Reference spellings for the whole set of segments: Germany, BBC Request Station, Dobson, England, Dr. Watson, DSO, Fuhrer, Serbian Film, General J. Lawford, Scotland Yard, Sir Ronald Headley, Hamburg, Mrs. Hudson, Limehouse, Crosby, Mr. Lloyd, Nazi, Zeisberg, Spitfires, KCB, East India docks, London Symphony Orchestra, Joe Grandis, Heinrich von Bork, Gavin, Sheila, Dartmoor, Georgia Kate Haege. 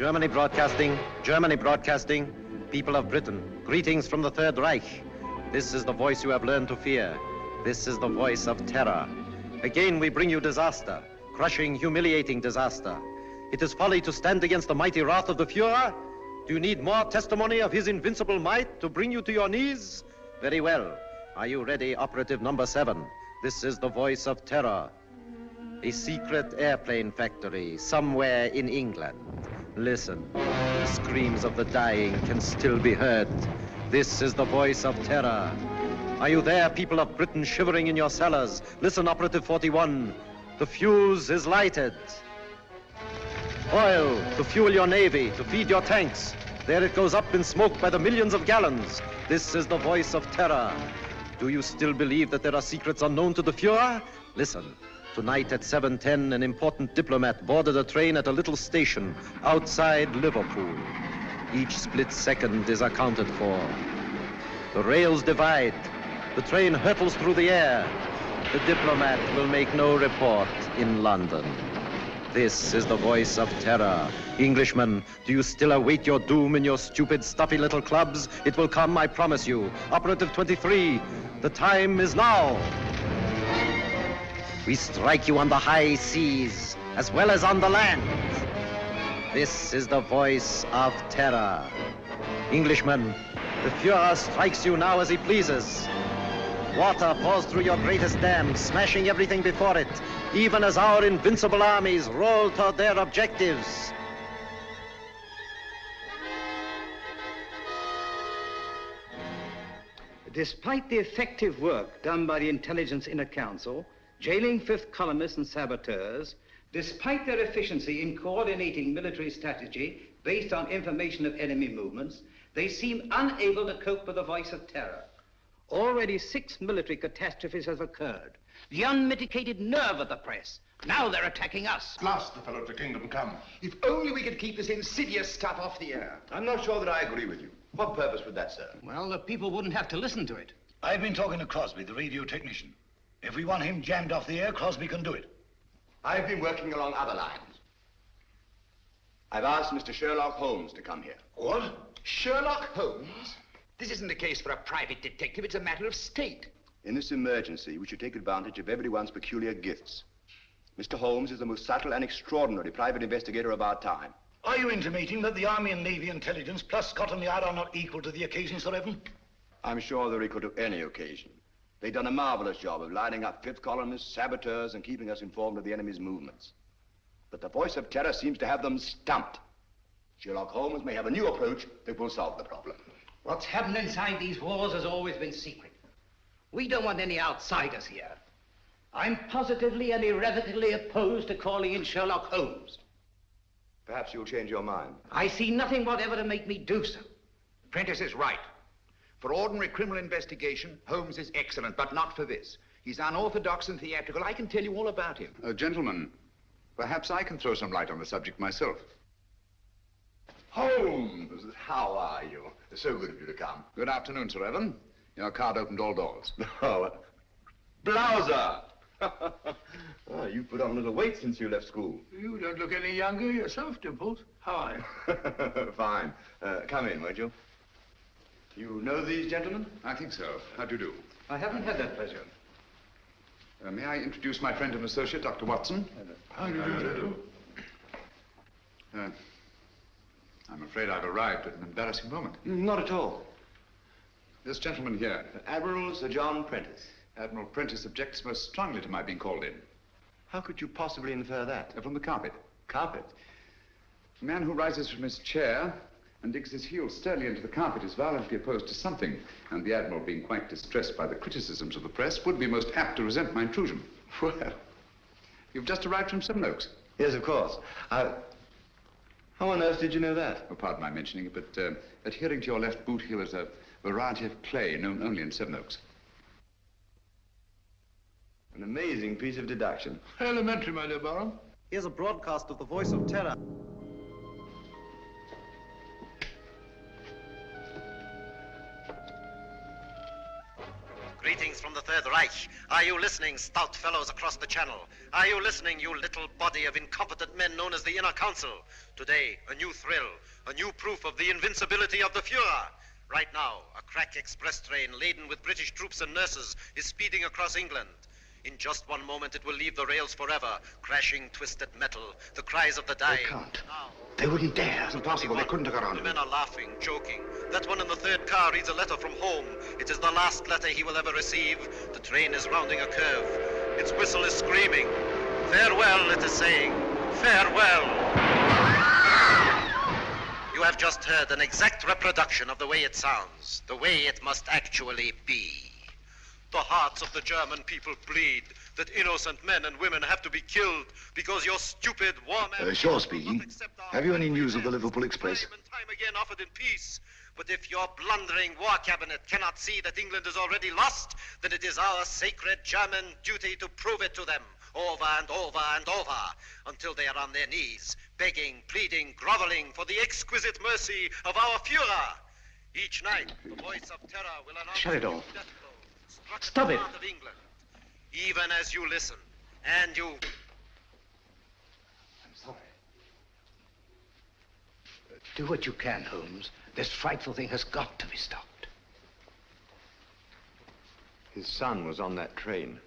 Germany broadcasting, people of Britain, greetings from the Third Reich. This is the voice you have learned to fear. This is the voice of terror. Again, we bring you disaster, crushing, humiliating disaster. It is folly to stand against the mighty wrath of the Fuhrer. Do you need more testimony of his invincible might to bring you to your knees? Very well. Are you ready, operative number 7? This is the voice of terror. A secret airplane factory somewhere in England. Listen, the screams of the dying can still be heard. This is the voice of terror. Are you there, people of Britain, shivering in your cellars? Listen, operative 41. The fuse is lighted. Oil to fuel your navy, to feed your tanks. There it goes up in smoke by the millions of gallons. This is the voice of terror. Do you still believe that there are secrets unknown to the Fuhrer? Listen, tonight at 7:10, an important diplomat boarded a train at a little station outside Liverpool. Each split second is accounted for. The rails divide. The train hurtles through the air. The diplomat will make no report in London. This is the voice of terror. Englishmen, do you still await your doom in your stupid, stuffy little clubs? It will come, I promise you. Operative 23, the time is now. We strike you on the high seas, as well as on the land. This is the voice of terror. Englishmen, the Fuhrer strikes you now as he pleases. Water pours through your greatest dam, smashing everything before it, even as our invincible armies roll toward their objectives. Despite the effective work done by the Intelligence Inner Council, jailing fifth columnists and saboteurs, despite their efficiency in coordinating military strategy based on information of enemy movements, they seem unable to cope with the voice of terror. Already 6 military catastrophes have occurred. The unmitigated nerve of the press. Now they're attacking us. Blast the fellow to kingdom come. If only we could keep this insidious stuff off the air. I'm not sure that I agree with you. What purpose would that serve? Well, the people wouldn't have to listen to it. I've been talking to Crosby, the radio technician. If we want him jammed off the air, Crosby can do it. I've been working along other lines. I've asked Mr. Sherlock Holmes to come here. What? Sherlock Holmes? This isn't a case for a private detective, it's a matter of state. In this emergency, we should take advantage of everyone's peculiar gifts. Mr. Holmes is the most subtle and extraordinary private investigator of our time. Are you intimating that the Army and Navy intelligence plus Scotland Yard are not equal to the occasion, Sir Evan? I'm sure they're equal to any occasion. They've done a marvelous job of lining up fifth columnists, saboteurs, and keeping us informed of the enemy's movements. But the voice of terror seems to have them stumped. Sherlock Holmes may have a new approach that will solve the problem. What's happened inside these walls has always been secret. We don't want any outsiders here. I'm positively and irrevocably opposed to calling in Sherlock Holmes. Perhaps you'll change your mind. I see nothing whatever to make me do so. Prentice is right. For ordinary criminal investigation, Holmes is excellent, but not for this. He's unorthodox and theatrical. I can tell you all about him. Gentlemen, perhaps I can throw some light on the subject myself. Holmes, how are you? So good of you to come. Good afternoon, Sir Evan. Your card opened all doors. Oh, Blouser! Oh, you put on a little weight since you left school. You don't look any younger yourself, Dimples. How are you? Fine. Come in, won't you? You know these gentlemen? I think so. How do you do? I haven't had that pleasure. May I introduce my friend and associate, Dr. Watson? Hello. How do you do? I'm afraid I've arrived at an embarrassing moment. Not at all. This gentleman here. Admiral Sir John Prentice. Admiral Prentice objects most strongly to my being called in. How could you possibly infer that? From the carpet. Carpet? A man who rises from his chair and digs his heels sternly into the carpet is violently opposed to something, and the Admiral, being quite distressed by the criticisms of the press, would be most apt to resent my intrusion. Well, you've just arrived from Seven Oaks. Yes, of course. How on earth did you know that? Oh, pardon my mentioning it, but adhering to your left boot heel is a variety of clay known only in Seven Oaks. An amazing piece of deduction. Elementary, my dear Barham. Here's a broadcast of the voice of terror. Greetings from the Third Reich. Are you listening, stout fellows across the channel? Are you listening, you little body of incompetent men known as the Inner Council? Today, a new thrill, a new proof of the invincibility of the Fuhrer. Right now, a crack express train laden with British troops and nurses is speeding across England. In just one moment, it will leave the rails forever, crashing twisted metal, the cries of the dying. They can't. They wouldn't dare. It's impossible. They couldn't have got on. The men are laughing, joking. That one in the third car reads a letter from home. It is the last letter he will ever receive. The train is rounding a curve. Its whistle is screaming. Farewell, it is saying. Farewell. You have just heard an exact reproduction of the way it sounds, the way it must actually be. The hearts of the German people bleed that innocent men and women have to be killed because your stupid war man... Shaw speaking. Have you any news of the Liverpool Express? ...time again offered in peace. But if your blundering war cabinet cannot see that England is already lost, then it is our sacred German duty to prove it to them over and over and over until they are on their knees, begging, pleading, groveling for the exquisite mercy of our Führer. Each night, the voice of terror will announce... Shut it off. Stop it. Of England, even as you listen, and you... I'm sorry. Do what you can, Holmes. This frightful thing has got to be stopped. His son was on that train.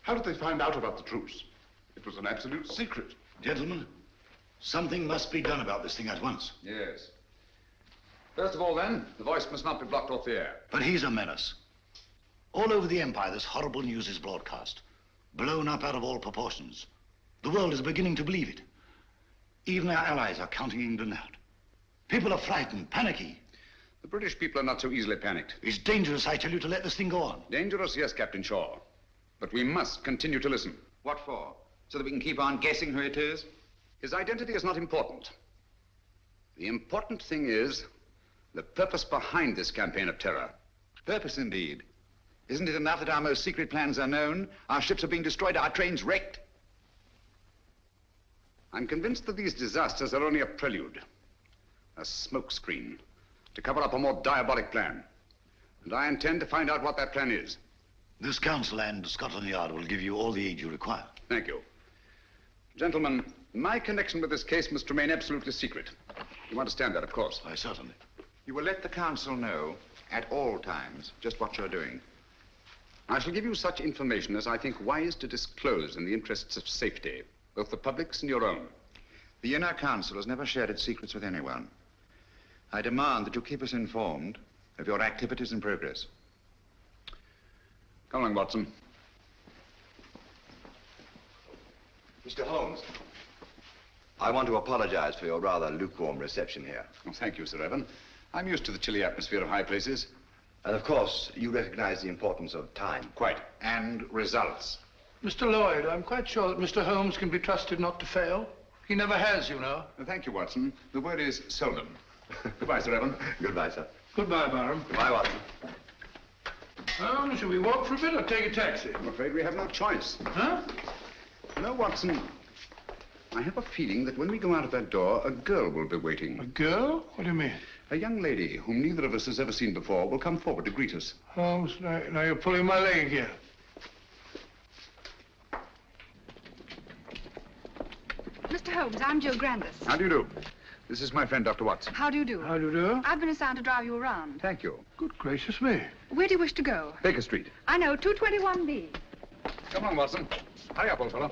How did they find out about the truce? It was an absolute secret. Gentlemen, something must be done about this thing at once. Yes. First of all, then, the voice must not be blocked off the air. But he's a menace. All over the Empire, this horrible news is broadcast, blown up out of all proportions. The world is beginning to believe it. Even our allies are counting England out. People are frightened, panicky. The British people are not so easily panicked. It's dangerous, I tell you, to let this thing go on. Dangerous, yes, Captain Shaw. But we must continue to listen. What for? So that we can keep on guessing who it is? His identity is not important. The important thing is... the purpose behind this campaign of terror. Purpose, indeed. Isn't it enough that our most secret plans are known? Our ships are being destroyed, our trains wrecked. I'm convinced that these disasters are only a prelude, a smokescreen, to cover up a more diabolic plan. And I intend to find out what that plan is. This council and Scotland Yard will give you all the aid you require. Thank you. Gentlemen, my connection with this case must remain absolutely secret. You understand that, of course. I certainly. You will let the council know, at all times, just what you're doing. I shall give you such information as I think wise to disclose in the interests of safety, both the public's and your own. The Inner Council has never shared its secrets with anyone. I demand that you keep us informed of your activities and progress. Come along, Watson. Mr. Holmes, I want to apologize for your rather lukewarm reception here. Oh, thank you, Sir Evan. I'm used to the chilly atmosphere of high places. And of course, you recognize the importance of time. Quite. And results. Mr. Lloyd, I'm quite sure that Mr. Holmes can be trusted not to fail. He never has, you know. Thank you, Watson. The word is seldom. Goodbye, Sir Evan. Goodbye, sir. Goodbye, Barham. Goodbye, Watson. Shall we walk for a bit or take a taxi? I'm afraid we have no choice. Huh? No, Watson. I have a feeling that when we go out of that door, a girl will be waiting. A girl? What do you mean? A young lady whom neither of us has ever seen before will come forward to greet us. Holmes, now you're pulling my leg here. Mr. Holmes, I'm Joe Grandis. How do you do? This is my friend, Dr. Watson. How do you do? How do you do? I've been assigned to drive you around. Thank you. Good gracious me. Where do you wish to go? Baker Street. I know, 221B. Come on, Watson. Hurry up, old fellow.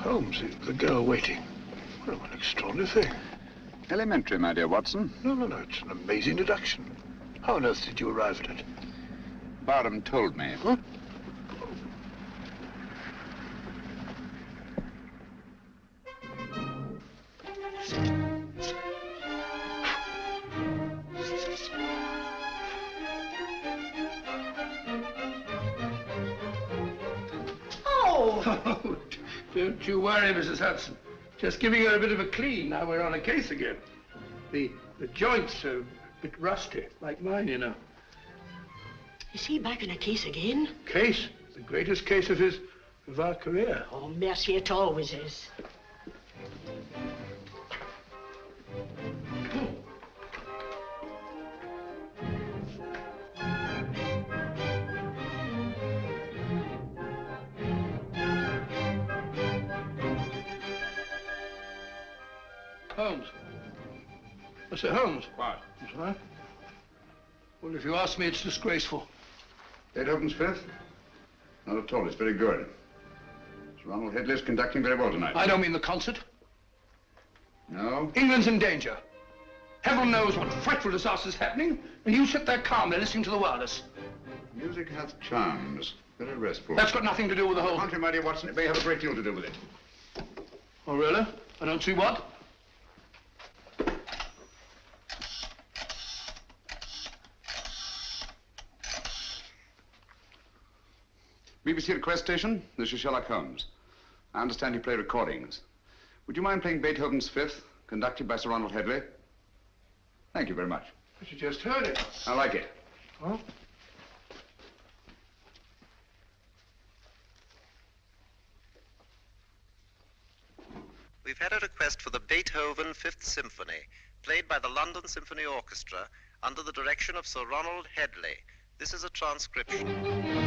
Holmes, the girl waiting. Well, an extraordinary thing. Elementary, my dear Watson. No, it's an amazing deduction. How on earth did you arrive at it? Barham told me. What? Don't you worry, Mrs. Hudson. Just giving her a bit of a clean. Now we're on a case again. The joints are a bit rusty, like mine, you know. Is he back in a case again? Case? The greatest case of his of our career. Oh, mercy, it always is. Holmes. Mr. Holmes. What? Right. Well, if you ask me, it's disgraceful. Beethoven's Fifth? Not at all. It's very good. Sir Ronald Headley's conducting very well tonight. I don't mean the concert. No? England's in danger. Heaven knows what frightful disaster's happening, and you sit there calmly listening to the wireless. Music hath charms. Very restful. That's got nothing to do with the whole... Contrary, my dear Watson, it may have a great deal to do with it. Oh, really? I don't see what. BBC Request Station, this is Sherlock Holmes. I understand you play recordings. Would you mind playing Beethoven's Fifth, conducted by Sir Ronald Headley? Thank you very much. But you just heard it. I like it. Huh? We've had a request for the Beethoven Fifth Symphony, played by the London Symphony Orchestra, under the direction of Sir Ronald Headley. This is a transcription.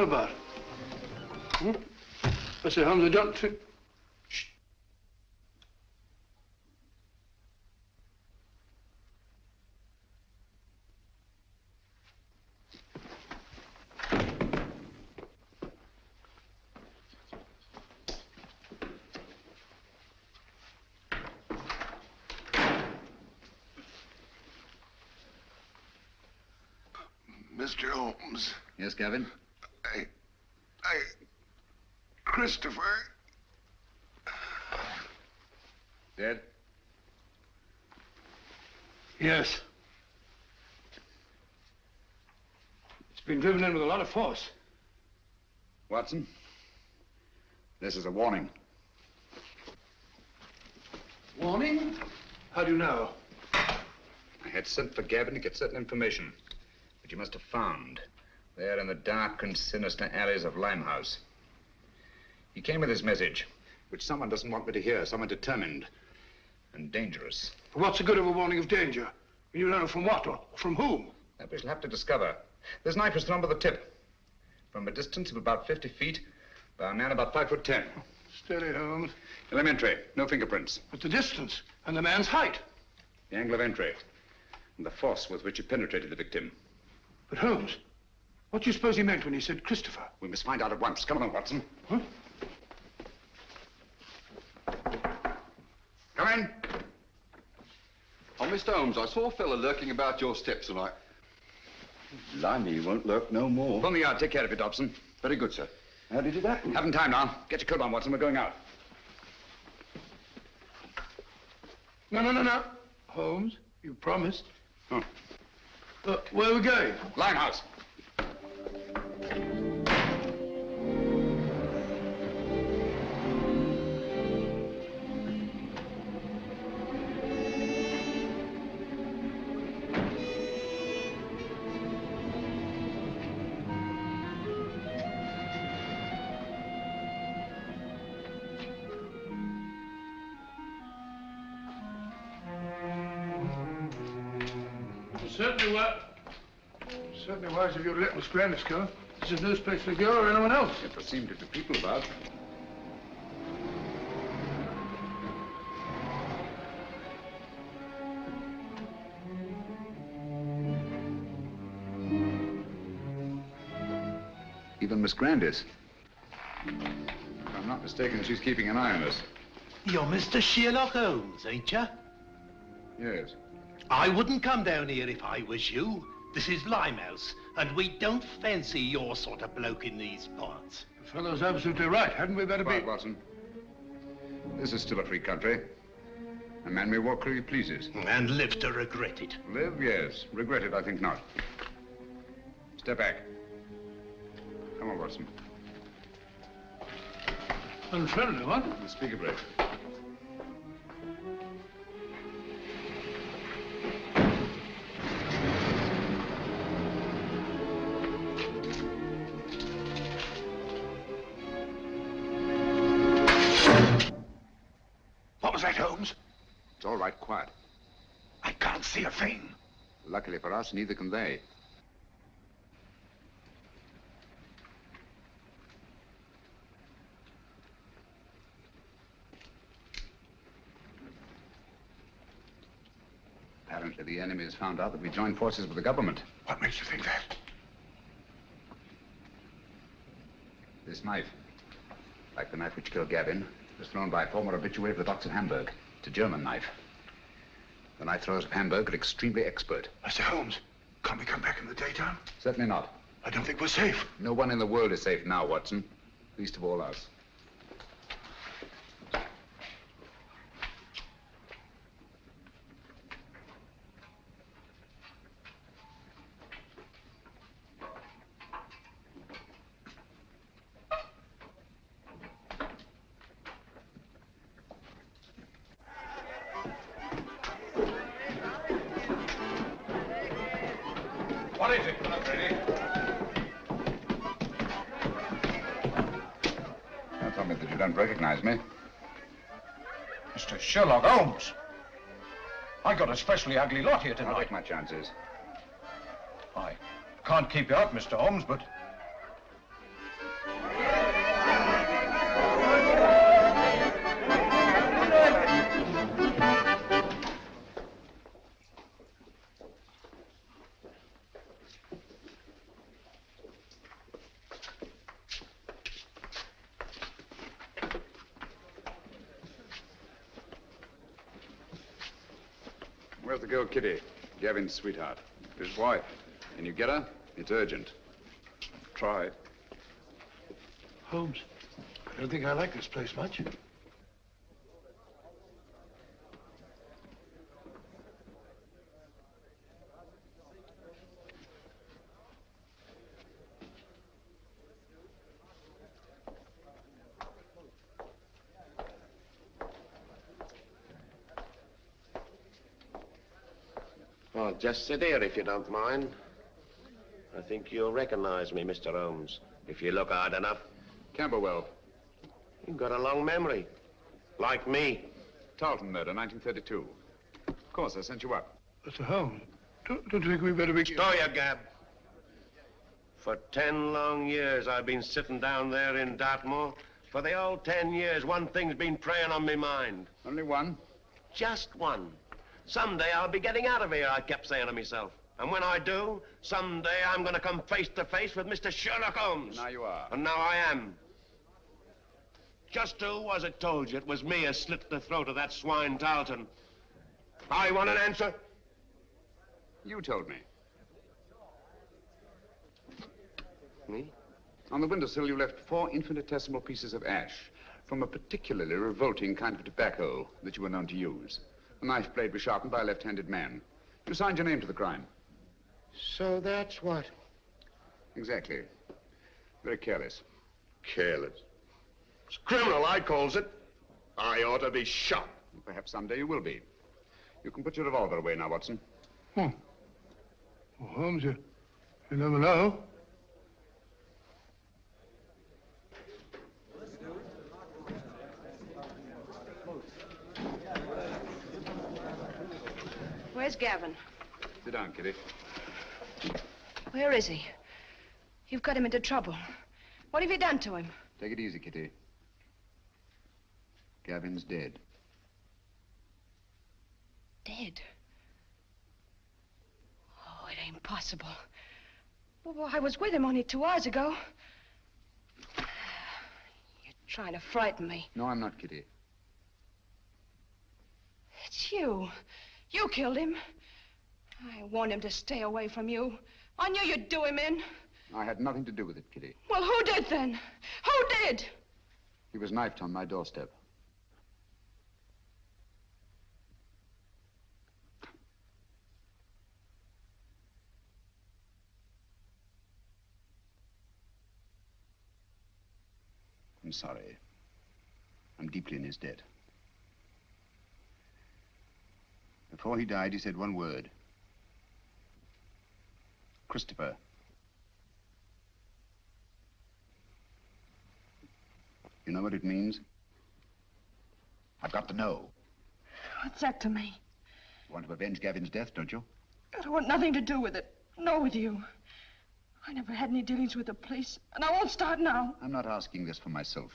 About? Hmm? I say, Holmes, I don't think... Shh. Mr. Holmes. Yes, Gavin? Christopher. Dead? Yes. It's been driven in with a lot of force. Watson, this is a warning. Warning? How do you know? I had sent for Gavin to get certain information that you must have found there in the dark and sinister alleys of Limehouse. He came with this message, which someone doesn't want me to hear, someone determined and dangerous. But what's the good of a warning of danger? You know from what or from whom? That we shall have to discover. This knife was thrown by the tip from a distance of about 50 feet by a man about 5'10". Steady, Holmes. Elementary, no fingerprints. But the distance and the man's height. The angle of entry and the force with which he penetrated the victim. But Holmes, what do you suppose he meant when he said Christopher? We must find out at once. Come on, Watson. Huh? Come in. Oh, Mr. Holmes, I saw a fella lurking about your steps and I... Blimey, he won't lurk no more. From the yard, take care of it, Dobson. Very good, sir. How did it happen? Haven't time now. Get your coat on, Watson. We're going out. No. Holmes, you promised. Oh. Where are we going? Limehouse. If you'd let Miss Grandis go, this is no place for a girl or anyone else. It seemed to the people about. Even Miss Grandis. If I'm not mistaken, she's keeping an eye on us. You're Mr. Sherlock Holmes, ain't you? Yes. I wouldn't come down here if I was you. This is Limehouse, and we don't fancy your sort of bloke in these parts. The fellow's absolutely right. Hadn't we better be... Watson, this is still a free country. A man may walk where he pleases. And live to regret it. Live, yes. Regret it, I think not. Step back. Come on, Watson. Unfairly, what? Let's speak a break. What was that, Holmes? It's all right, quiet. I can't see a thing. Luckily for us, neither can they. Apparently, the enemy has found out that we joined forces with the government. What makes you think that? This knife, like the knife which killed Gavin, was thrown by a former habitué of the docks at Hamburg. It's a German knife. The knife throwers of Hamburg are extremely expert. Mr. Holmes, can't we come back in the daytime? Certainly not. I don't think we're safe. No one in the world is safe now, Watson. Least of all us. Sherlock Holmes. I got a specially ugly lot here tonight. I'll take my chances. I can't keep you up, Mr. Holmes, but... Where's the girl, Kitty? Gavin's sweetheart. His wife. Can you get her? It's urgent. Try. Holmes, I don't think I like this place much. Just sit here, if you don't mind. I think you'll recognize me, Mr. Holmes, if you look hard enough. Camberwell. You've got a long memory. Like me. Tarleton murder, 1932. Of course, I sent you up. Mr. Holmes, don't you think we better be... Stow your gab. For 10 long years, I've been sitting down there in Dartmoor. For the old 10 years, one thing's been preying on me mind. Only one? Just one. Someday I'll be getting out of here, I kept saying to myself. And when I do, someday I'm going to come face to face with Mr. Sherlock Holmes. Now you are. And now I am. Just who was it told you it was me as slit the throat of that swine Tarleton? I want an answer. You told me. Me? On the windowsill you left 4 infinitesimal pieces of ash from a particularly revolting kind of tobacco that you were known to use. The knife blade was sharpened by a left-handed man. You signed your name to the crime. So that's what? Exactly. Very careless. Careless? It's criminal, I calls it. I ought to be shot. Perhaps someday you will be. You can put your revolver away now, Watson. Hmm. Well, Holmes, you never know. Where's Gavin? Sit down, Kitty. Where is he? You've got him into trouble. What have you done to him? Take it easy, Kitty. Gavin's dead. Dead? Oh, it ain't possible. Well, I was with him only 2 hours ago. You're trying to frighten me. No, I'm not, Kitty. It's you. You killed him. I warned him to stay away from you. I knew you'd do him in. I had nothing to do with it, Kitty. Well, who did then? Who did? He was knifed on my doorstep. I'm sorry. I'm deeply in his debt. Before he died, he said one word. Christopher. You know what it means? I've got to know. What's that to me? You want to avenge Gavin's death, don't you? I don't want nothing to do with it, nor with you. I never had any dealings with the police, and I won't start now. I'm not asking this for myself.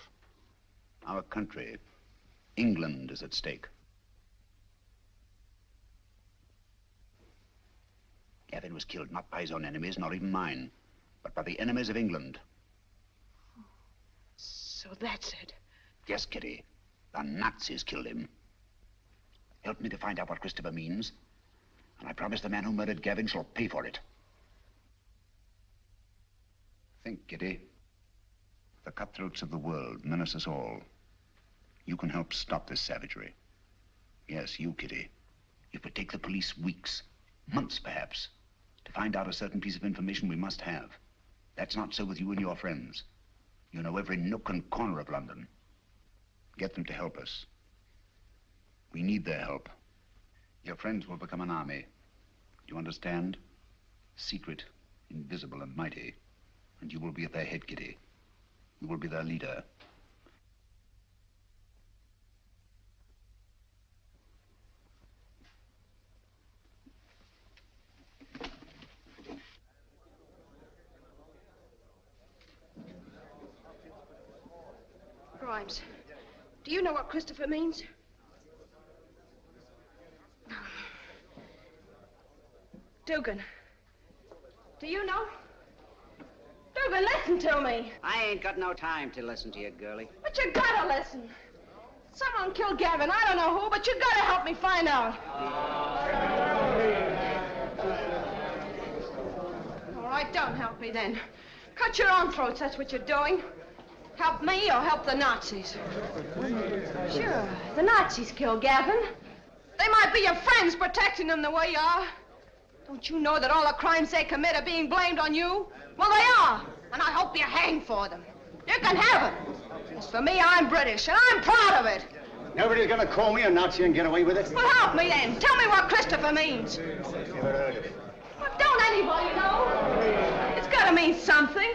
Our country, England, is at stake. Gavin was killed not by his own enemies, nor even mine, but by the enemies of England. So that's it. Yes, Kitty. The Nazis killed him. Help me to find out what Christopher means, and I promise the man who murdered Gavin shall pay for it. Think, Kitty. The cutthroats of the world menace us all. You can help stop this savagery. Yes, you, Kitty. It would take the police weeks, months perhaps, to find out a certain piece of information we must have. That's not so with you and your friends. You know every nook and corner of London. Get them to help us. We need their help. Your friends will become an army. Do you understand? Secret, invisible and mighty. And you will be at their head, Kitty. You will be their leader. Grimes, do you know what Christopher means? No. Dugan, do you know? Dugan, listen to me. I ain't got no time to listen to you, girlie. But you gotta listen. Someone killed Gavin. I don't know who, but you gotta help me find out. All right, don't help me then. Cut your own throats, that's what you're doing. Help me or help the Nazis. Sure, the Nazis killed Gavin. They might be your friends protecting them the way you are. Don't you know that all the crimes they commit are being blamed on you? Well, they are, and I hope you hang for them. You can have it. As for me, I'm British, and I'm proud of it. Nobody's gonna call me a Nazi and get away with it. Well, help me then. Tell me what Christopher means. Never heard of it. Well, don't anybody know? It's gotta mean something.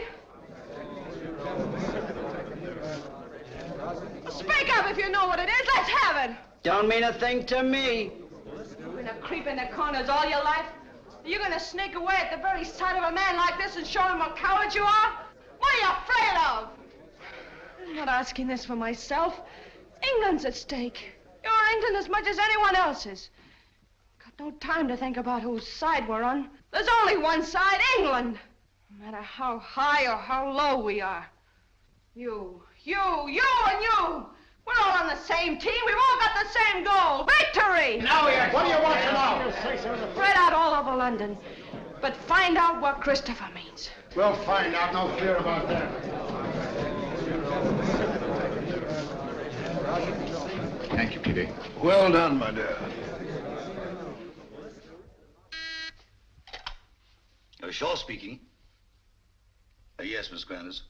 Well, speak up if you know what it is. Let's have it. Don't mean a thing to me. You're gonna creep in the corners all your life. You're gonna sneak away at the very sight of a man like this and show him what coward you are? What are you afraid of? I'm not asking this for myself. England's at stake. You're England as much as anyone else's. Got no time to think about whose side we're on. There's only one side, England. No matter how high or how low we are. You and you. We're all on the same team. We've all got the same goal. Victory! Now we are. What do you want to know? Spread out all over London. But find out what Christopher means. We'll find out. No fear about that. Thank you, Kitty. Well done, my dear. Shaw speaking. Yes, Miss Grandis.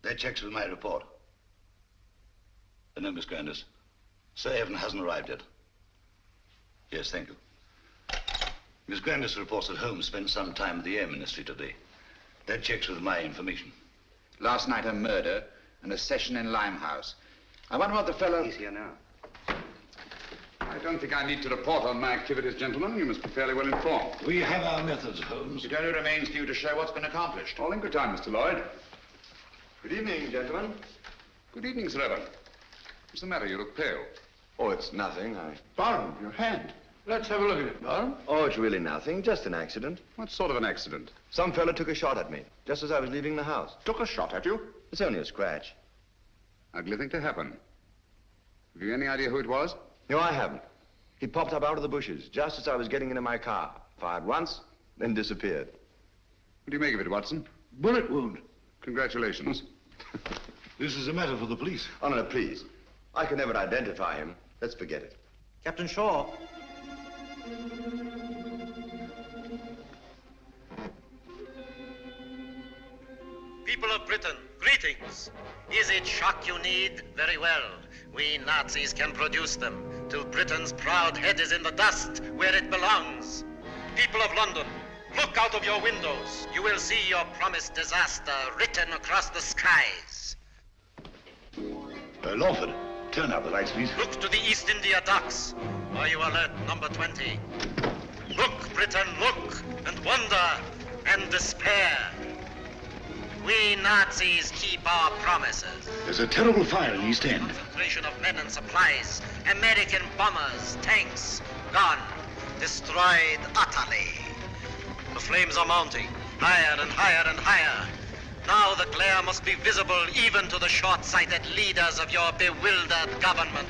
That checks with my report. No, Miss Grandis. Sir Evan hasn't arrived yet. Yes, thank you. Miss Grandis reports that Holmes spent some time at the Air Ministry today. That checks with my information. Last night a murder and a session in Limehouse. I wonder what the fellow... He's here now. I don't think I need to report on my activities, gentlemen. You must be fairly well informed. We have our methods, Holmes. It only remains for you to show what's been accomplished. All in good time, Mr. Lloyd. Good evening, gentlemen. Good evening, Sir Evan. What's the matter? You look pale. Oh, it's nothing. Barham, your hand. Let's have a look at it, Barham. Oh, it's really nothing. Just an accident. What sort of an accident? Some fella took a shot at me, just as I was leaving the house. Took a shot at you? It's only a scratch. Ugly thing to happen. Have you any idea who it was? No, I haven't. He popped up out of the bushes, just as I was getting into my car. Fired once, then disappeared. What do you make of it, Watson? Bullet wound. Congratulations. This is a matter for the police. Oh, no, please. I can never identify him. Let's forget it. Captain Shaw. People of Britain, greetings. Is it shock you need? Very well. We Nazis can produce them. Till Britain's proud head is in the dust where it belongs. People of London, look out of your windows. You will see your promised disaster written across the skies. Lawford, turn out the lights, please. Look to the East India docks. Are you alert, number 20? Look, Britain, look, and wonder, and despair. We Nazis keep our promises. There's a terrible fire in East End. Concentration of men and supplies. American bombers, tanks, gone, destroyed utterly. The flames are mounting, higher and higher and higher. Now the glare must be visible even to the short-sighted leaders of your bewildered government.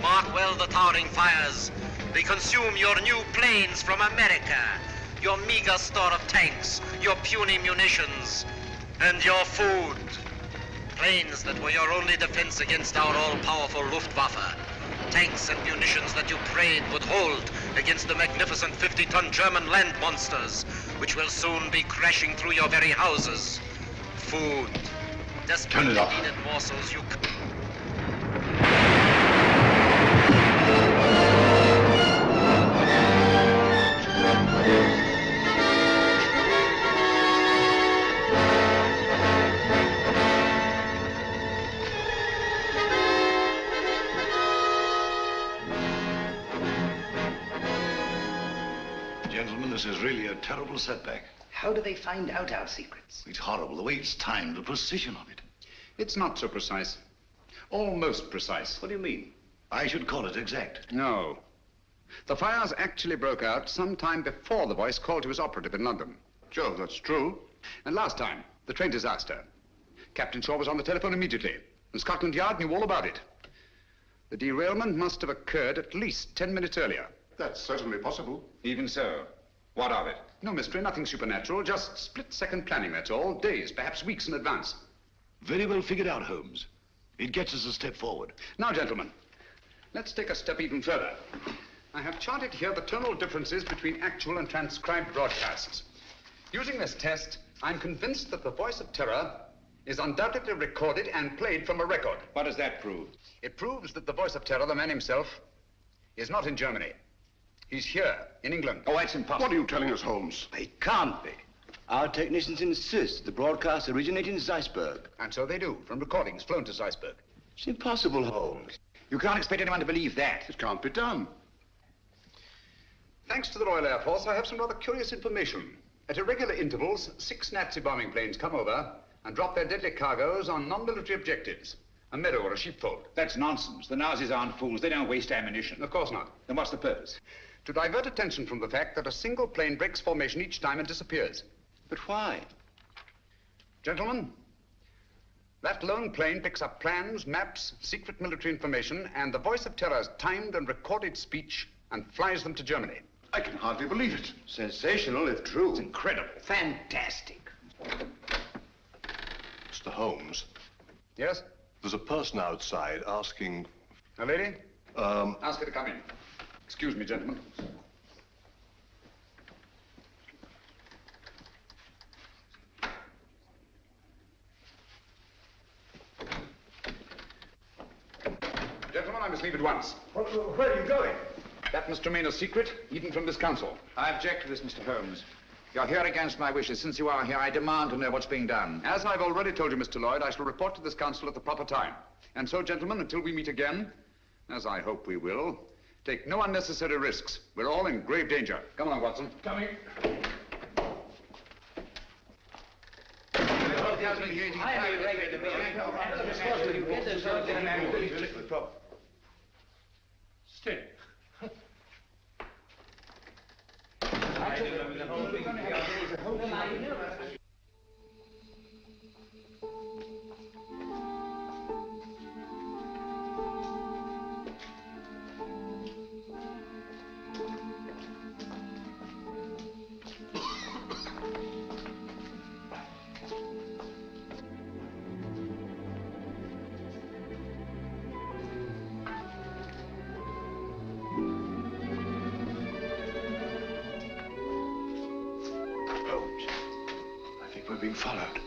Mark well the towering fires. They consume your new planes from America, your meager store of tanks, your puny munitions, and your food. Planes that were your only defense against our all-powerful Luftwaffe. Tanks and munitions that you prayed would hold against the magnificent 50-ton German land monsters, which will soon be crashing through your very houses. Food. Desperately needed morsels you... Gentlemen, this is really a terrible setback. How do they find out our secrets? It's horrible, the way it's timed, the precision of it. It's not so precise. Almost precise. What do you mean? I should call it exact. No. The fires actually broke out sometime before the voice called to his operative in London. Joe, that's true. And last time, the train disaster. Captain Shaw was on the telephone immediately, and Scotland Yard knew all about it. The derailment must have occurred at least 10 minutes earlier. That's certainly possible. Even so. What of it? No mystery, nothing supernatural, just split-second planning, that's all. Days, perhaps weeks in advance. Very well figured out, Holmes. It gets us a step forward. Now, gentlemen, let's take a step even further. I have charted here the tonal differences between actual and transcribed broadcasts. Using this test, I'm convinced that the Voice of Terror is undoubtedly recorded and played from a record. What does that prove? It proves that the Voice of Terror, the man himself, is not in Germany. He's here, in England. Oh, it's impossible. What are you telling us, Holmes? It can't be. Our technicians insist the broadcasts originate in Zeisberg. And so they do, from recordings flown to Zeisberg. It's impossible, Holmes. You can't expect anyone to believe that. It can't be done. Thanks to the Royal Air Force, I have some rather curious information. At irregular intervals, 6 Nazi bombing planes come over and drop their deadly cargoes on non-military objectives. A meadow or a sheepfold. That's nonsense. The Nazis aren't fools. They don't waste ammunition. Of course not. Then what's the purpose? To divert attention from the fact that a single plane breaks formation each time and disappears. But why? Gentlemen, that lone plane picks up plans, maps, secret military information, and the Voice of Terror's timed and recorded speech and flies them to Germany. I can hardly believe it. Sensational, if true. It's incredible. Fantastic. Mr. Holmes. Yes? There's a person outside asking... A lady? Ask her to come in. Excuse me, gentlemen. Gentlemen, I must leave at once. Where are you going? That must remain a secret, even from this council. I object to this, Mr. Holmes. You're here against my wishes. Since you are here, I demand to know what's being done. As I've already told you, Mr. Lloyd, I shall report to this council at the proper time. And so, gentlemen, until we meet again, as I hope we will, take no unnecessary risks. We're all in grave danger. Come along, Watson. Coming. Stay. being followed.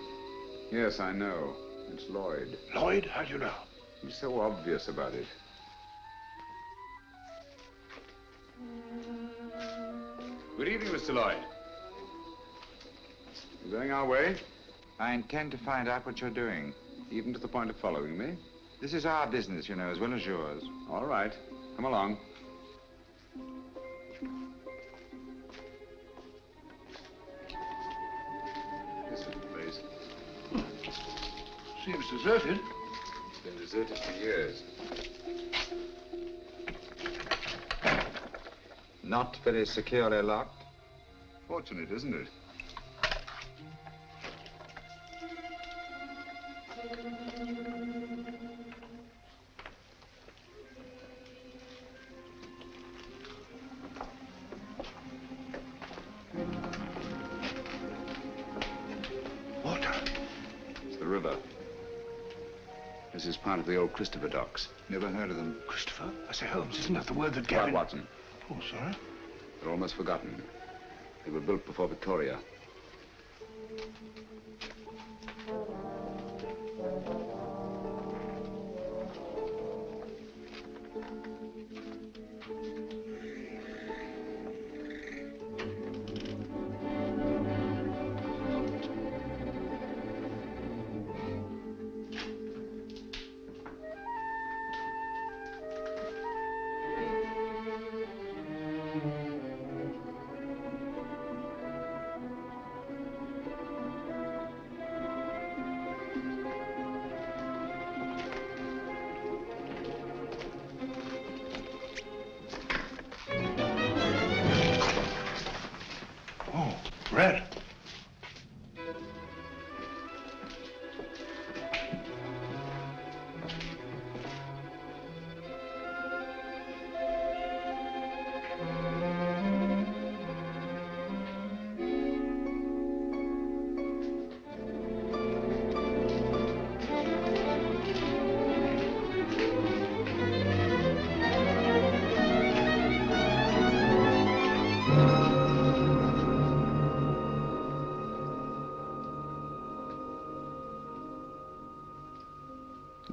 Yes, I know. It's Lloyd. Lloyd? How do you know? He's so obvious about it. Good evening, Mr. Lloyd. We're going our way. I intend to find out what you're doing, even to the point of following me. This is our business, you know, as well as yours. All right. Come along. This little place. Seems deserted. It's been deserted for years. Not very securely locked. Fortunate, isn't it? Water. It's the river. This is part of the old Christopher docks. Never heard of them. Christopher? I say, Holmes, isn't that the word that Gavin... Watson. Oh, sorry. They're almost forgotten. They were built before Victoria.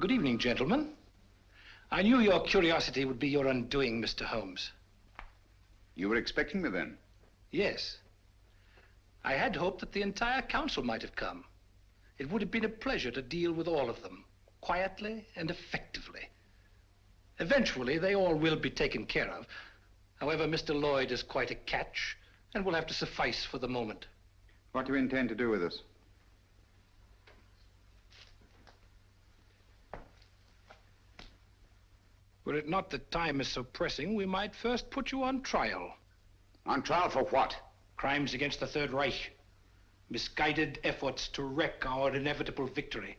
Good evening, gentlemen. I knew your curiosity would be your undoing, Mr. Holmes. You were expecting me then? Yes. I had hoped that the entire council might have come. It would have been a pleasure to deal with all of them, quietly and effectively. Eventually, they all will be taken care of. However, Mr. Lloyd is quite a catch and will have to suffice for the moment. What do you intend to do with us? Were it not that time is so pressing, we might first put you on trial. On trial for what? Crimes against the Third Reich. Misguided efforts to wreck our inevitable victory.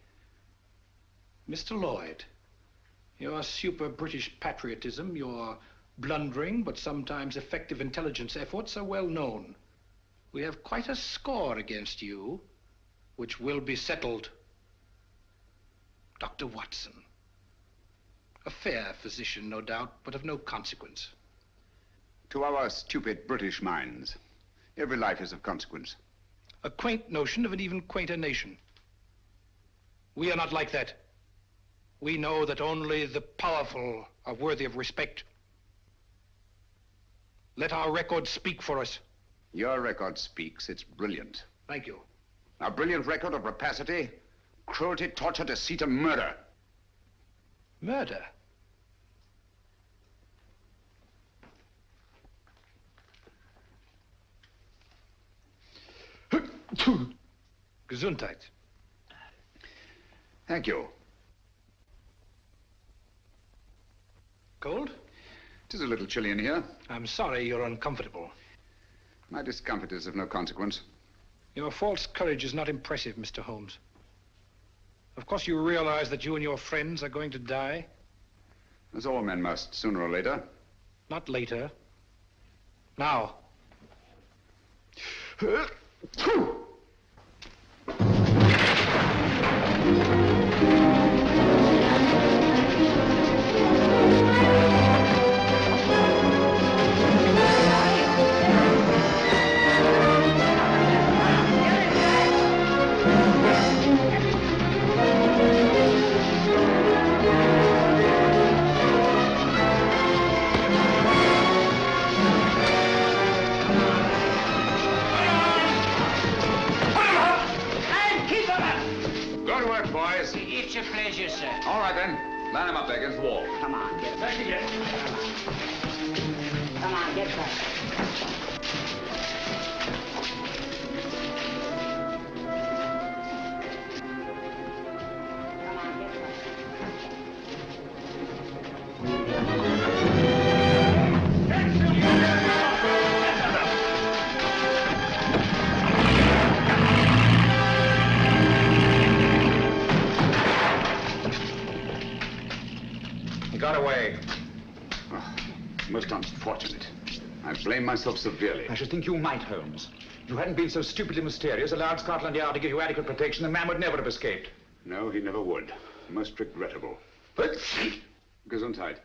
Mr. Lloyd, your super-British patriotism, your blundering but sometimes effective intelligence efforts are well known. We have quite a score against you, which will be settled. Dr. Watson. A fair physician, no doubt, but of no consequence. To our stupid British minds, every life is of consequence. A quaint notion of an even quainter nation. We are not like that. We know that only the powerful are worthy of respect. Let our record speak for us. Your record speaks. It's brilliant. Thank you. A brilliant record of rapacity, cruelty, torture, deceit, and murder. Murder? Gesundheit. Thank you. Cold? It is a little chilly in here. I'm sorry you're uncomfortable. My discomfort is of no consequence. Your false courage is not impressive, Mr. Holmes. Of course you realize that you and your friends are going to die? As all men must, sooner or later. Not later. Now. Man him up there against the wall. Come on, get him. Back again. Come on, get Blame myself severely. I should think you might, Holmes. If you hadn't been so stupidly mysterious, allowed Scotland Yard to give you adequate protection, the man would never have escaped. No, he never would. Most regrettable. But... Gesundheit.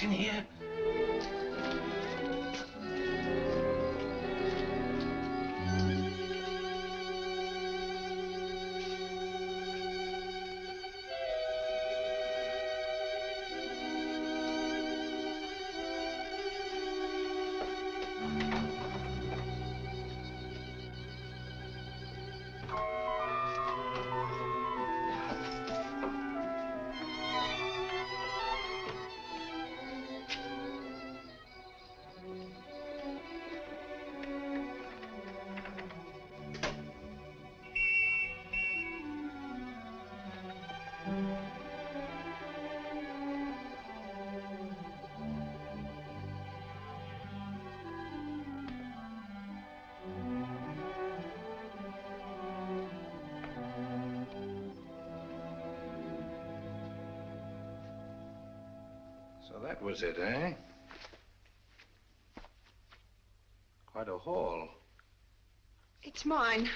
In here? That was it, eh? Quite a haul. It's mine.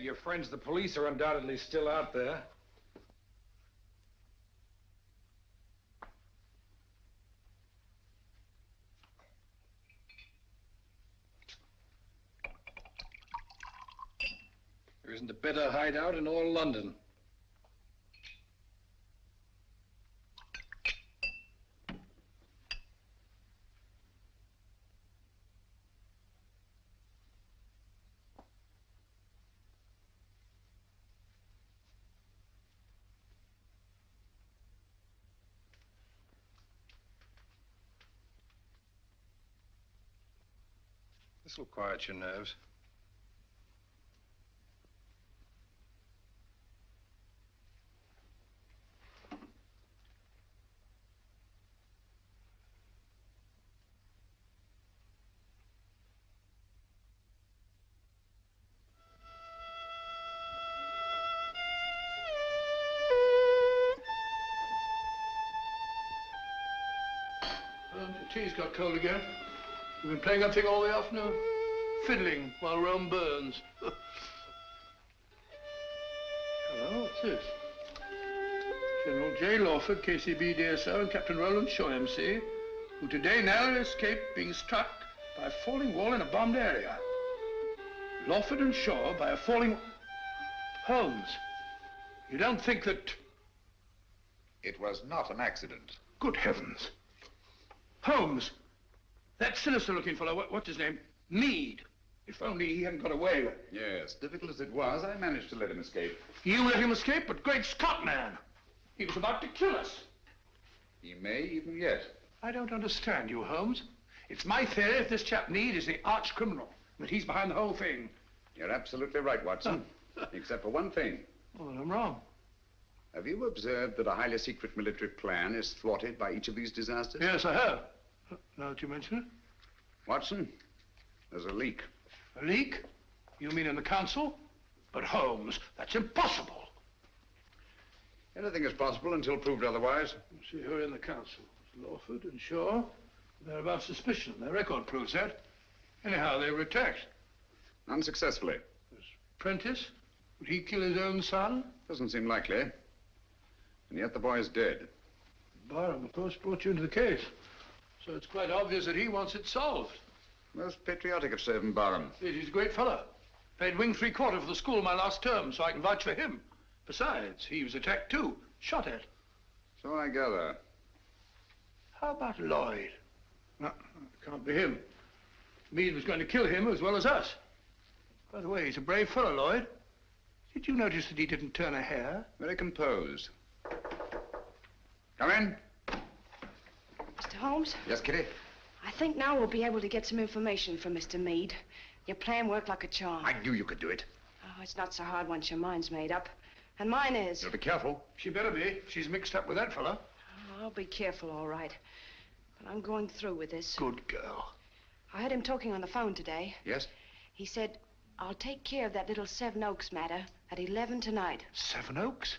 Your friends, the police, are undoubtedly still out there. There isn't a better hideout in all London. This'll quiet your nerves. The tea's got cold again. You've been playing that thing all the afternoon? Fiddling while Rome burns. Hello, what's this? General J. Lawford, KCB, DSO, and Captain Roland Shaw, MC, who today narrowly escaped being struck by a falling wall in a bombed area. Lawford and Shaw by a falling... Holmes, you don't think that... It was not an accident. Good heavens. Holmes! That sinister-looking fellow, what's his name? Meade. If only he hadn't got away. Yes, difficult as it was, I managed to let him escape. You let him escape? But great Scott, man! He was about to kill us. He may even yet. I don't understand you, Holmes. It's my theory that this chap Meade is the arch-criminal, that he's behind the whole thing. You're absolutely right, Watson. Except for one thing. Well, I'm wrong. Have you observed that a highly secret military plan is thwarted by each of these disasters? Yes, I have. Now that you mention it. Watson, there's a leak. A leak? You mean in the council? But Holmes, that's impossible. Anything is possible until proved otherwise. You see who are in the council. Lawford and Shaw. They're above suspicion. Their record proves that. Anyhow, they were attacked. Unsuccessfully. There's Prentice. Would he kill his own son? Doesn't seem likely. And yet the boy is dead. Barham, of course, brought you into the case. So it's quite obvious that he wants it solved. Most patriotic of Sir Evan Barham. He's a great fellow. Paid wing three-quarter for the school my last term, so I can vouch for him. Besides, he was attacked too. Shot at. So I gather. How about Lloyd? No, it can't be him. Meade was going to kill him as well as us. By the way, he's a brave fellow, Lloyd. Did you notice that he didn't turn a hair? Very composed. Come in. Mr. Holmes? Yes, Kitty? I think now we'll be able to get some information from Mr. Meade. Your plan worked like a charm. I knew you could do it. Oh, it's not so hard once your mind's made up. And mine is. You'll be careful. She better be. She's mixed up with that fella. Oh, I'll be careful, all right. But I'm going through with this. Good girl. I heard him talking on the phone today. Yes? He said, I'll take care of that little Seven Oaks matter at 11 tonight. Seven Oaks?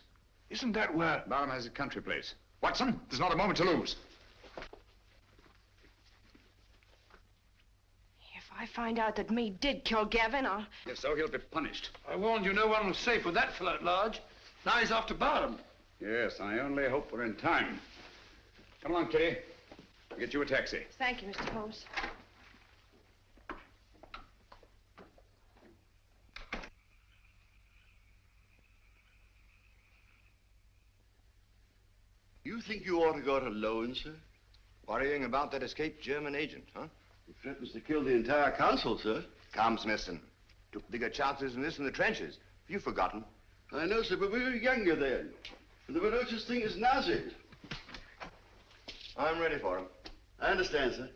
Isn't that where... Barham has a country place. Watson, there's not a moment to lose. If I find out that Meade did kill Gavin, I'll... If so, he'll be punished. I warned you no one was safe with that fellow at large. Now he's after Barham. Yes, I only hope we're in time. Come along, Kitty. I'll get you a taxi. Thank you, Mr. Holmes. You think you ought to go it alone, sir? Worrying about that escaped German agent, huh? He threatens to kill the entire council, sir. Come, Smithson. Took bigger chances than this in the trenches. Have you forgotten? I know, sir, but we were younger then. And there were no such thing as Nazis. I'm ready for him. I understand, sir.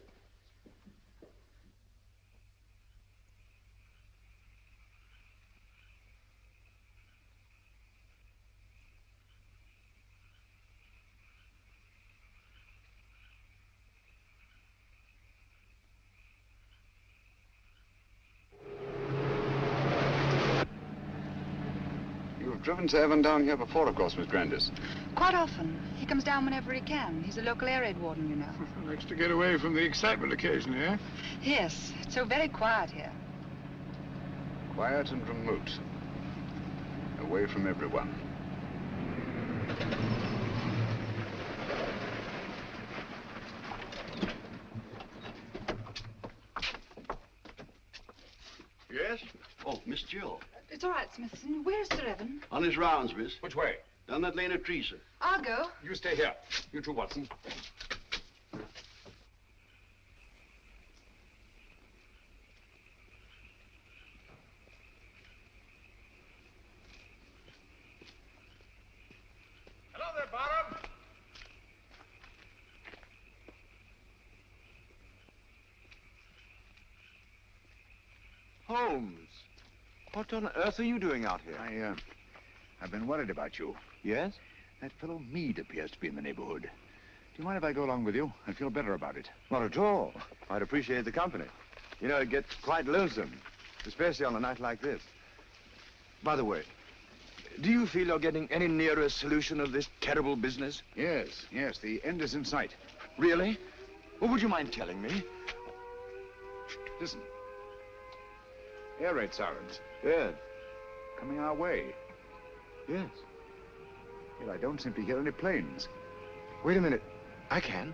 You've driven Sir Evan down here before, of course, Miss Grandis. Quite often. He comes down whenever he can. He's a local air raid warden, you know. Likes to get away from the excitement occasionally, eh? Yes. It's so very quiet here. Quiet and remote. Away from everyone. Yes? Oh, Miss Jill. It's all right, Smithson. Where's Sir Evan? On his rounds, miss. Which way? Down that lane of trees, sir. I'll go. You stay here. You too, Watson. Hello there, Barham. Holmes. What on earth are you doing out here? I've been worried about you. Yes? That fellow Meade appears to be in the neighborhood. Do you mind if I go along with you? I feel better about it. Not at all. I'd appreciate the company. You know, it gets quite lonesome, especially on a night like this. By the way, do you feel you're getting any nearer a solution of this terrible business? Yes, the end is in sight. Really? Well, would you mind telling me? Listen. Air raid sirens. Yes. Coming our way. Yes. Yet I don't seem to hear any planes. Wait a minute. I can.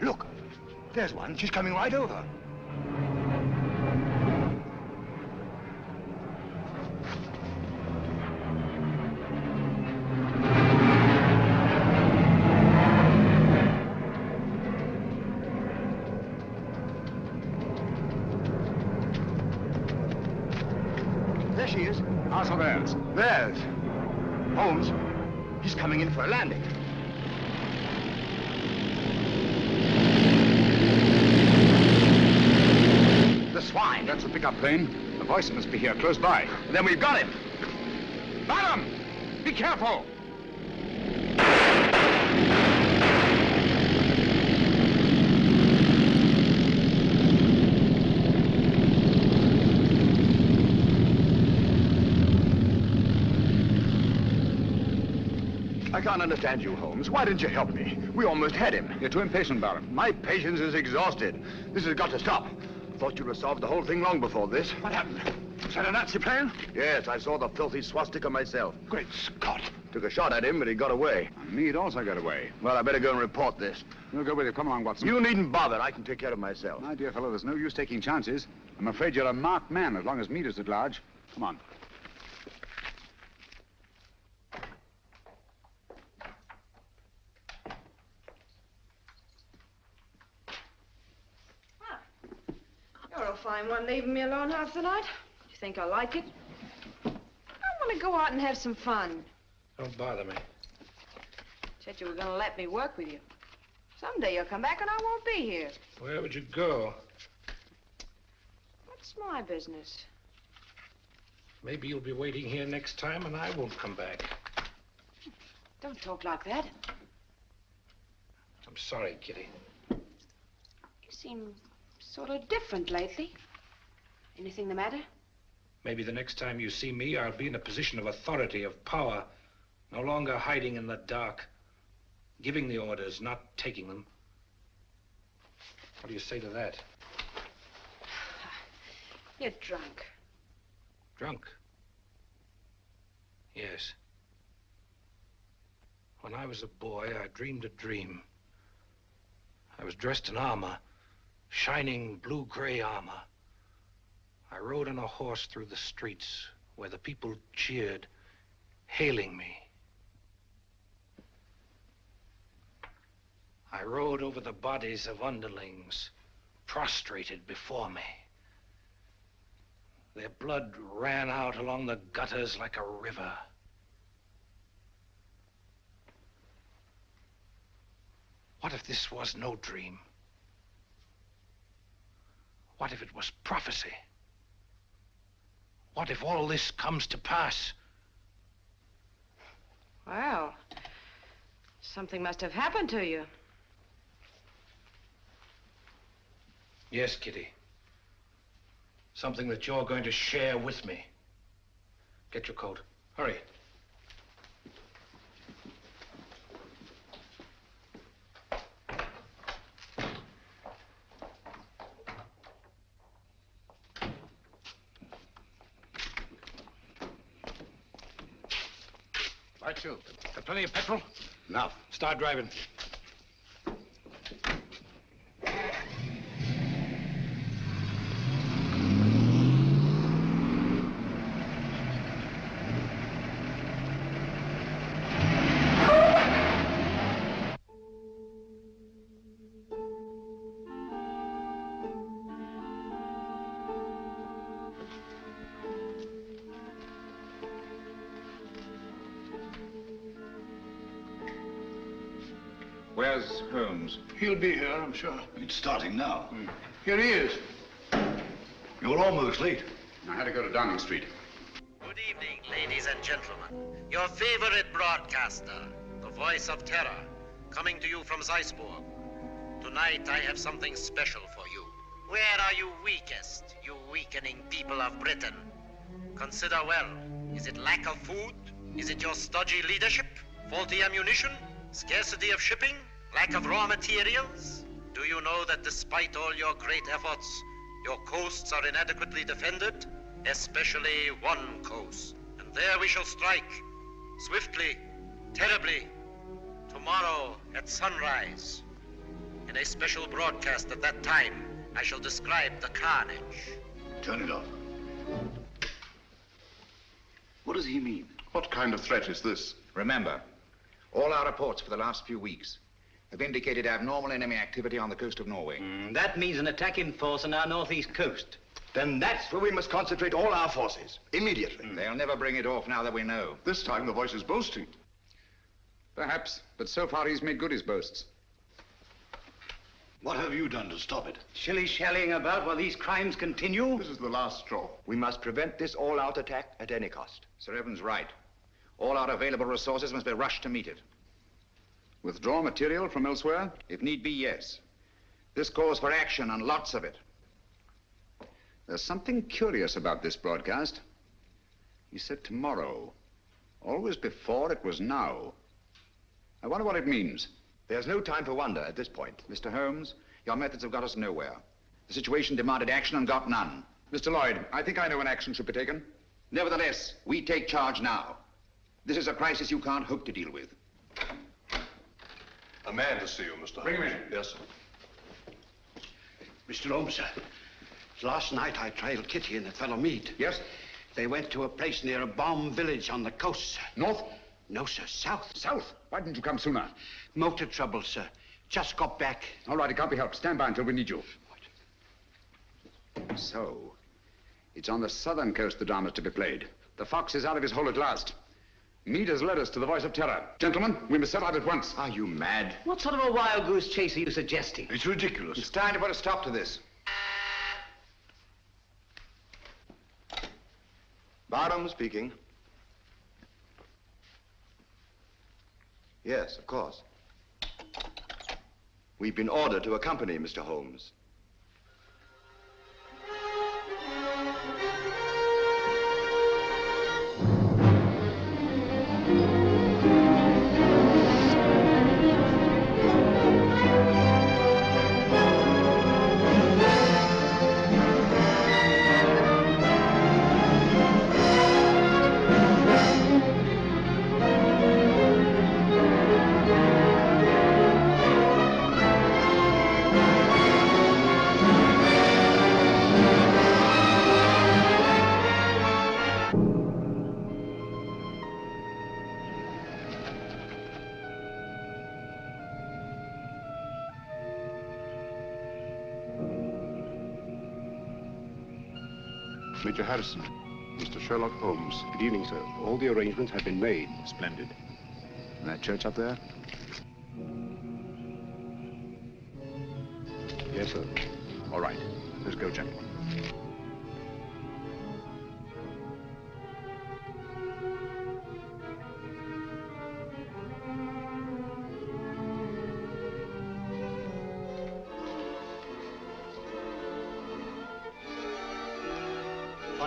Look. There's one. She's coming right over. There's Holmes. He's coming in for a landing. The swine. That's the pickup plane. The voice must be here, close by. Then we've got him. Madam, be careful. I can't understand you, Holmes. Why didn't you help me? We almost had him. You're too impatient, Barham. My patience is exhausted. This has got to stop. Thought you'd have solved the whole thing long before this. What happened? Was that a Nazi plane? Yes, I saw the filthy swastika myself. Great Scott. Took a shot at him, but he got away. Meade also got away. Well, I better go and report this. We'll go with you. Come along, Watson. You needn't bother. I can take care of myself. My dear fellow, there's no use taking chances. I'm afraid you're a marked man as long as Meade is at large. Come on. You're a fine one, leaving me alone half the night. Do you think I like it? I want to go out and have some fun. Don't bother me. Said you were going to let me work with you. Someday you'll come back and I won't be here. Where would you go? What's my business? Maybe you'll be waiting here next time and I won't come back. Don't talk like that. I'm sorry, Kitty. You seem sort of different lately. Anything the matter? Maybe the next time you see me, I'll be in a position of authority, of power. No longer hiding in the dark. Giving the orders, not taking them. What do you say to that? You're drunk. Drunk? Yes. When I was a boy, I dreamed a dream. I was dressed in armor. Shining blue-gray armor. I rode on a horse through the streets where the people cheered, hailing me. I rode over the bodies of underlings, prostrated before me. Their blood ran out along the gutters like a river. What if this was no dream? What if it was prophecy? What if all this comes to pass? Well, something must have happened to you. Yes, Kitty. Something that you're going to share with me. Get your coat. Hurry. Got plenty of petrol? Enough. Start driving. Where's Holmes? He'll be here, I'm sure. It's starting now. Mm. Here he is. You're almost late. I had to go to Downing Street. Good evening, ladies and gentlemen. Your favorite broadcaster, the Voice of Terror, coming to you from Zeisberg. Tonight, I have something special for you. Where are you weakest, you weakening people of Britain? Consider well. Is it lack of food? Is it your stodgy leadership? Faulty ammunition? Scarcity of shipping? Lack of raw materials? Do you know that despite all your great efforts, your coasts are inadequately defended? Especially one coast. And there we shall strike. Swiftly. Terribly. Tomorrow at sunrise. In a special broadcast at that time, I shall describe the carnage. Turn it off. What does he mean? What kind of threat is this? Remember, all our reports for the last few weeks have indicated abnormal enemy activity on the coast of Norway. That means an attack in force on our northeast coast. Then that's where we must concentrate all our forces, immediately. They'll never bring it off now that we know. This time the voice is boasting. Perhaps, but so far he's made good his boasts. What have you done to stop it? Shilly-shallying about while these crimes continue? This is the last straw. We must prevent this all-out attack at any cost. Sir Evan's right. All our available resources must be rushed to meet it. Withdraw material from elsewhere? If need be, yes. This calls for action, and lots of it. There's something curious about this broadcast. He said tomorrow. Always before it was now. I wonder what it means. There's no time for wonder at this point. Mr. Holmes, your methods have got us nowhere. The situation demanded action and got none. Mr. Lloyd, I think I know when action should be taken. Nevertheless, we take charge now. This is a crisis you can't hope to deal with. A man to see you, Mr. Holmes. Bring him in. Yes, sir. Mr. Holmes, sir. Last night I trailed Kitty and the fellow Meade. Yes? They went to a place near a bomb village on the coast, sir. North? No, sir, south. South? Why didn't you come sooner? Motor trouble, sir. Just got back. All right, it can't be helped. Stand by until we need you. What? So, it's on the southern coast the drama's to be played. The fox is out of his hole at last. Meade has led us to the Voice of Terror. Gentlemen, we must set out at once. Are you mad? What sort of a wild goose chase are you suggesting? It's ridiculous. It's time to put a stop to this. Barham speaking. Yes, of course. We've been ordered to accompany Mr. Holmes. Major Harrison, Mr. Sherlock Holmes. Good evening, sir. All the arrangements have been made. Splendid. And that church up there? Yes, sir. All right. Let's go, gentlemen.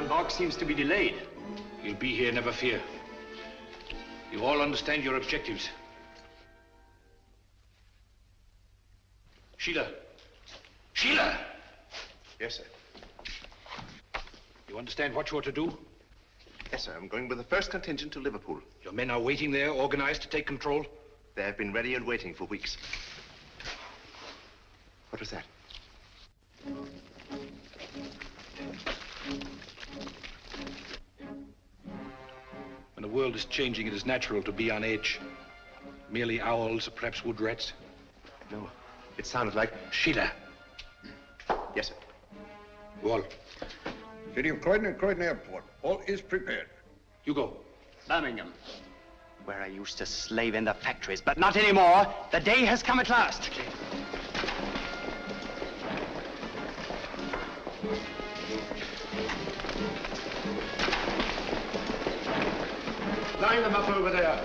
Bork seems to be delayed. He'll be here, never fear. You all understand your objectives. Sheila. Sheila! Yes, sir. You understand what you are to do? Yes, sir. I'm going with the first contingent to Liverpool. Your men are waiting there, organized to take control? They have been ready and waiting for weeks. What was that? The world is changing. It is natural to be on edge. Merely owls, or perhaps wood rats. No, it sounded like... Sheila. Yes, sir. Go on. City of Croydon and Croydon Airport. All is prepared. You go. Birmingham. Where I used to slave in the factories, but not anymore. The day has come at last. Line them up over there.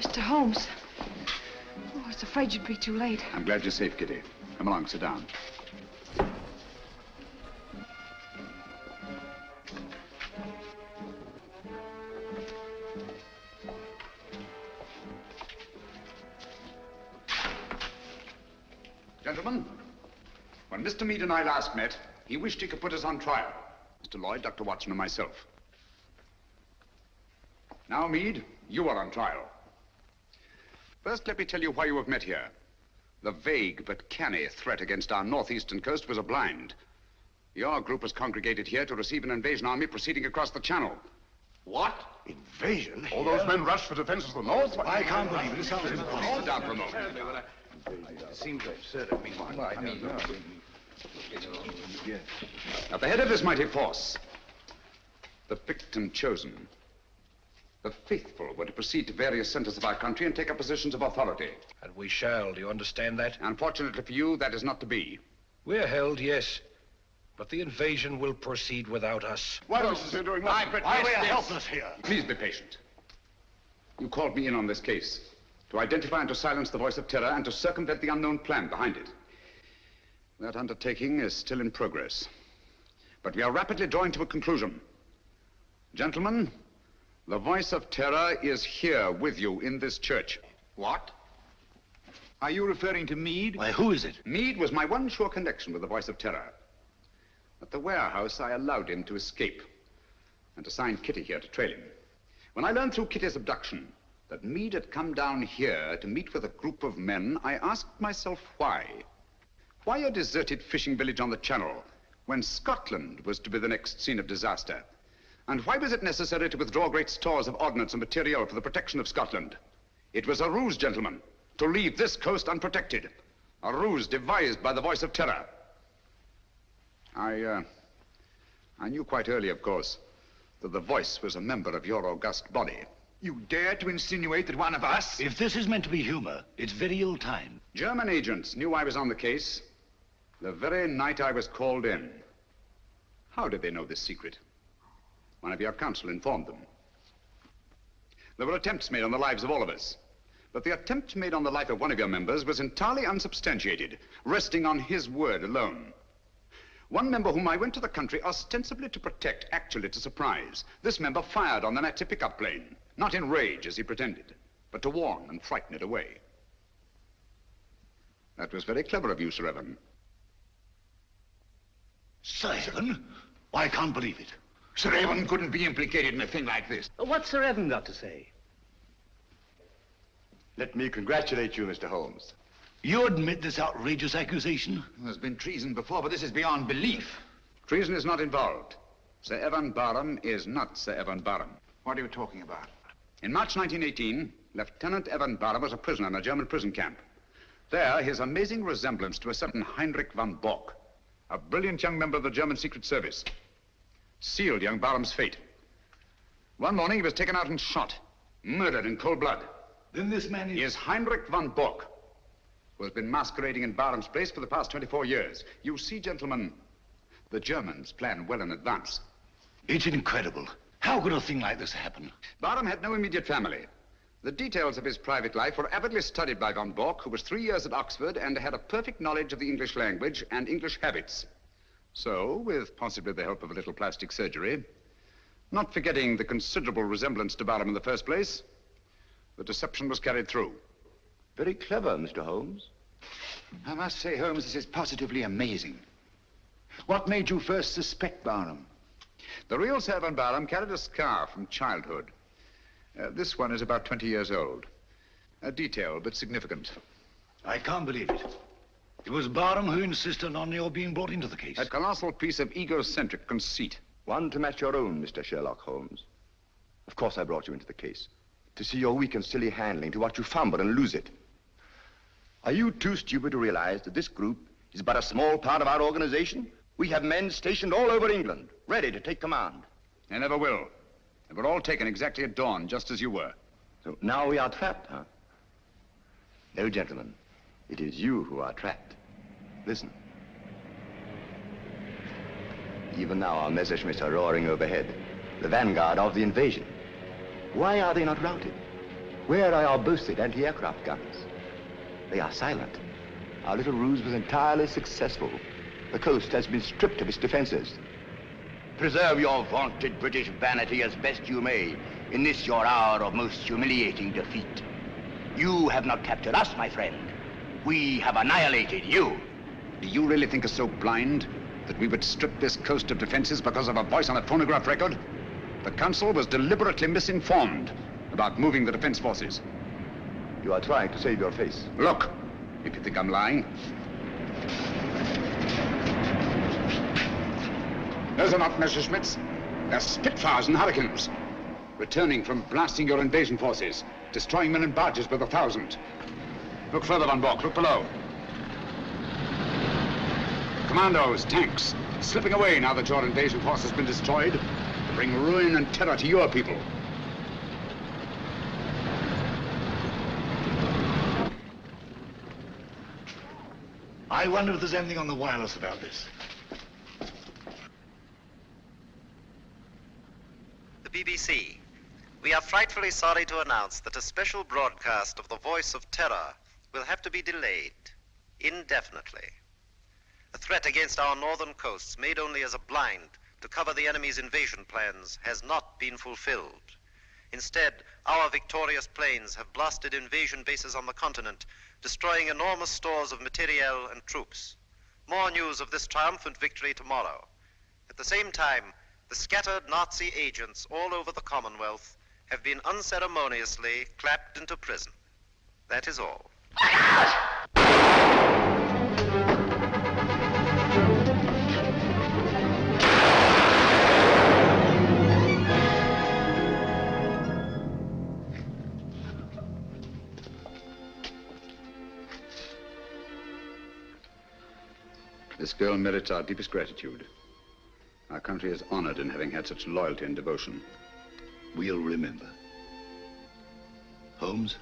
Mr. Holmes. Oh, I was afraid you'd be too late. I'm glad you're safe, Kitty. Come along, sit down. Mr. Meade and I last met, he wished he could put us on trial. Mr. Lloyd, Dr. Watson, and myself. Now, Meade, you are on trial. First, let me tell you why you have met here. The vague but canny threat against our northeastern coast was a blind. Your group was congregated here to receive an invasion army proceeding across the channel. What? Invasion? All those men rushed for defense of the north? I can't believe it. It sounds impossible. Hold down for a moment. It seems absurd of me. I don't know. At the head of this mighty force, the victim chosen The faithful were to proceed to various centers of our country and take up positions of authority. And we shall, do you understand that? Unfortunately for you, that is not to be. We're held, yes. But the invasion will proceed without us. What else is there doing? I protest. Why we are helpless here? Please be patient. You called me in on this case to identify and to silence the voice of terror and to circumvent the unknown plan behind it. That undertaking is still in progress. But we are rapidly drawing to a conclusion. Gentlemen, the voice of terror is here with you in this church. What? Are you referring to Meade? Why, who is it? Meade was my one sure connection with the voice of terror. At the warehouse, I allowed him to escape and assigned Kitty here to trail him. When I learned through Kitty's abduction that Meade had come down here to meet with a group of men, I asked myself why. Why a deserted fishing village on the Channel when Scotland was to be the next scene of disaster? And why was it necessary to withdraw great stores of ordnance and material for the protection of Scotland? It was a ruse, gentlemen, to leave this coast unprotected. A ruse devised by the voice of terror. I knew quite early, of course, that the voice was a member of your august body. You dare to insinuate that one of us... If this is meant to be humor, it's very ill time. German agents knew I was on the case the very night I was called in. How did they know this secret? One of your counsel informed them. There were attempts made on the lives of all of us, but the attempt made on the life of one of your members was entirely unsubstantiated, resting on his word alone. One member whom I went to the country ostensibly to protect, actually to surprise. This member fired on the Nazi pickup plane, not in rage as he pretended, but to warn and frighten it away. That was very clever of you, Sir Evan. Sir Evan? I can't believe it. Sir Evan couldn't be implicated in a thing like this. What's Sir Evan got to say? Let me congratulate you, Mr. Holmes. You admit this outrageous accusation? There's been treason before, but this is beyond belief. Treason is not involved. Sir Evan Barham is not Sir Evan Barham. What are you talking about? In March 1918, Lieutenant Evan Barham was a prisoner in a German prison camp. There, his amazing resemblance to a certain Heinrich von Bork, a brilliant young member of the German Secret Service, sealed young Barham's fate. One morning, he was taken out and shot, murdered in cold blood. Then this man is Heinrich von Bork, who has been masquerading in Barham's place for the past 24 years. You see, gentlemen, the Germans plan well in advance. It's incredible. How could a thing like this happen? Barham had no immediate family. The details of his private life were avidly studied by von Bork, who was 3 years at Oxford and had a perfect knowledge of the English language and English habits. So, with possibly the help of a little plastic surgery, not forgetting the considerable resemblance to Barham in the first place, the deception was carried through. Very clever, Mr. Holmes. I must say, Holmes, this is positively amazing. What made you first suspect Barham? The real Sir Evan Barham carried a scar from childhood. This one is about 20 years old. A detail, but significant. I can't believe it. It was Barham who insisted on your being brought into the case. A colossal piece of egocentric conceit. One to match your own, Mr. Sherlock Holmes. Of course I brought you into the case. To see your weak and silly handling, to watch you fumble and lose it. Are you too stupid to realize that this group is but a small part of our organization? We have men stationed all over England, ready to take command. They never will. They were all taken exactly at dawn, just as you were. So now we are trapped, huh? No, gentlemen, it is you who are trapped. Listen. Even now our Messerschmitts are roaring overhead, the vanguard of the invasion. Why are they not routed? Where are our boasted anti-aircraft guns? They are silent. Our little ruse was entirely successful. The coast has been stripped of its defenses. Preserve your vaunted British vanity as best you may in this your hour of most humiliating defeat. You have not captured us, my friend. We have annihilated you. Do you really think us so blind that we would strip this coast of defenses because of a voice on a phonograph record? The Council was deliberately misinformed about moving the defense forces. You are trying to save your face. Look, if you think I'm lying. Those are not Messerschmitts. They're Spitfires and Hurricanes. Returning from blasting your invasion forces, destroying men and barges by the thousand. Look further, von Bork, look below. Commandos, tanks, slipping away now that your invasion force has been destroyed, to bring ruin and terror to your people. I wonder if there's anything on the wireless about this. The BBC. We are frightfully sorry to announce that a special broadcast of the Voice of Terror will have to be delayed indefinitely. A threat against our northern coasts, made only as a blind to cover the enemy's invasion plans, has not been fulfilled. Instead, our victorious planes have blasted invasion bases on the continent, destroying enormous stores of materiel and troops. More news of this triumphant victory tomorrow. At the same time, the scattered Nazi agents all over the Commonwealth have been unceremoniously clapped into prison. That is all. Look out! This girl merits our deepest gratitude. Our country is honored in having had such loyalty and devotion. We'll remember. Holmes,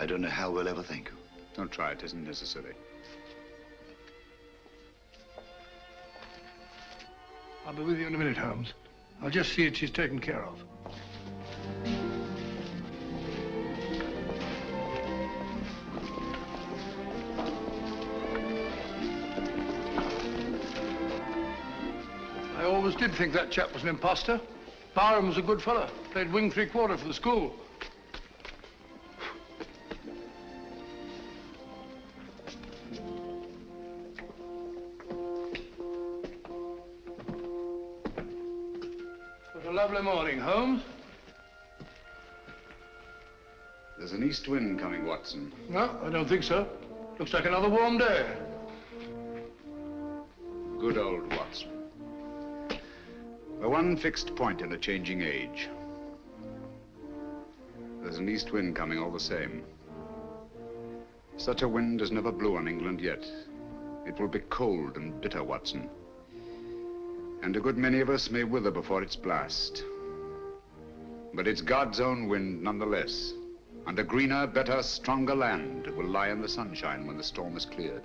I don't know how we'll ever thank you. Don't try, it isn't necessary. I'll be with you in a minute, Holmes. I'll just see that she's taken care of. I did think that chap was an imposter. Barham was a good fellow. Played wing three-quarter for the school. What a lovely morning, Holmes. There's an east wind coming, Watson. No, I don't think so. Looks like another warm day. Good old Watson. The one fixed point in the changing age. There's an east wind coming all the same. Such a wind has never blew on England yet. It will be cold and bitter, Watson. And a good many of us may wither before its blast. But it's God's own wind nonetheless. And a greener, better, stronger land will lie in the sunshine when the storm is cleared.